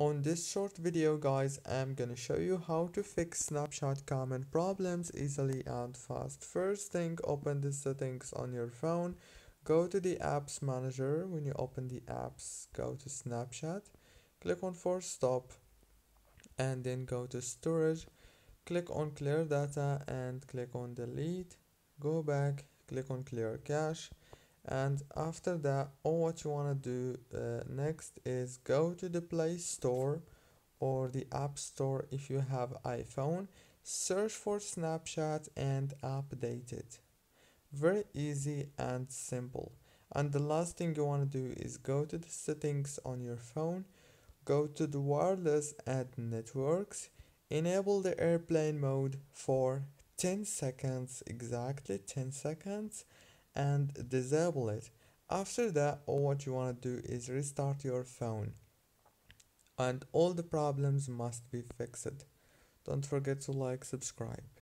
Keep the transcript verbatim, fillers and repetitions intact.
On this short video, guys, I'm gonna show you how to fix Snapchat common problems easily and fast. First thing, open the settings on your phone. Go to the apps manager. When you open the apps, go to Snapchat, click on force stop, and then go to storage, click on clear data and click on delete. Go back, click on clear cache, and after that all what you want to do uh, next is go to the Play Store or the App Store if you have iPhone, search for Snapchat and update it. Very easy and simple. And the last thing you want to do is go to the settings on your phone, go to the wireless and networks, enable the airplane mode for ten seconds, exactly ten seconds, and disable it. After that, all what you want to do is restart your phone, and all the problems must be fixed. Don't forget to like, subscribe.